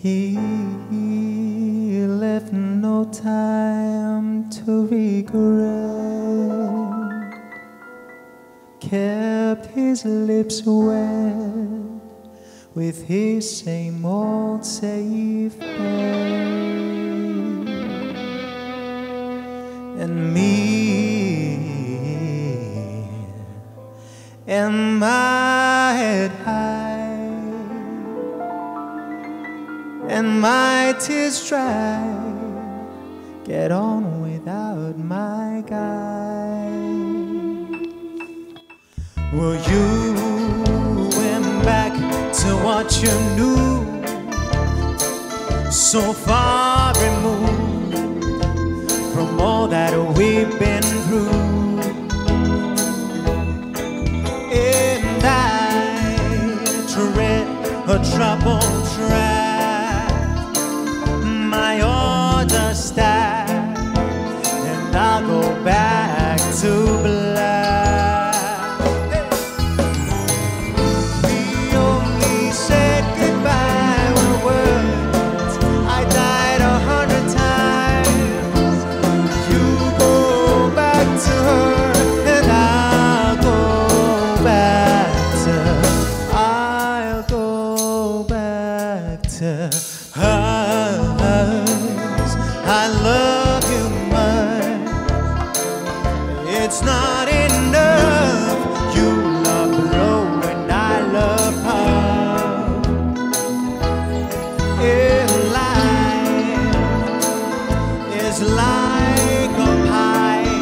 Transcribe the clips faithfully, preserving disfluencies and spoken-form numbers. He left no time to regret, kept his lips wet with his same old safe hand. And me and my head high, and my tears dry, get on without my guide. Will you went back to what you knew, so far removed from all that we've been through? And I dread a troubled track, my order stack, and I'll go back to black. We only said goodbye with words. I died a hundred times. You go back to her, and I'll go back to, I'll go back to her. I love you much, it's not enough. You love blow and I love her. If life is like a pie,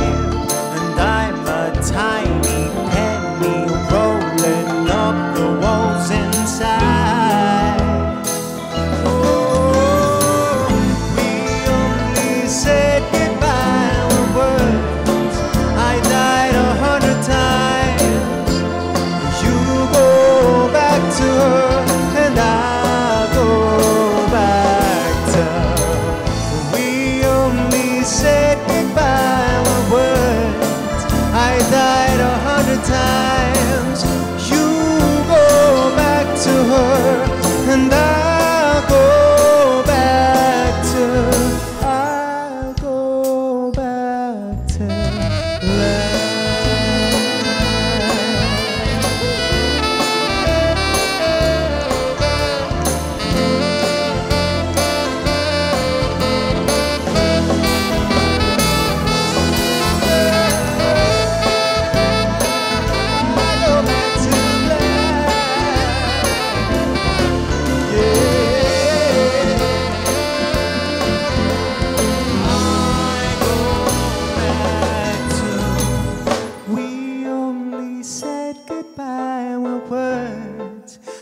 and I'm a tiny penny rolling up the walls inside. Times you go back to her, and I'll go back to, I'll go back to words.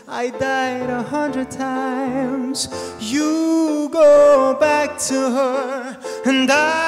I died a hundred times. You go back to her, and I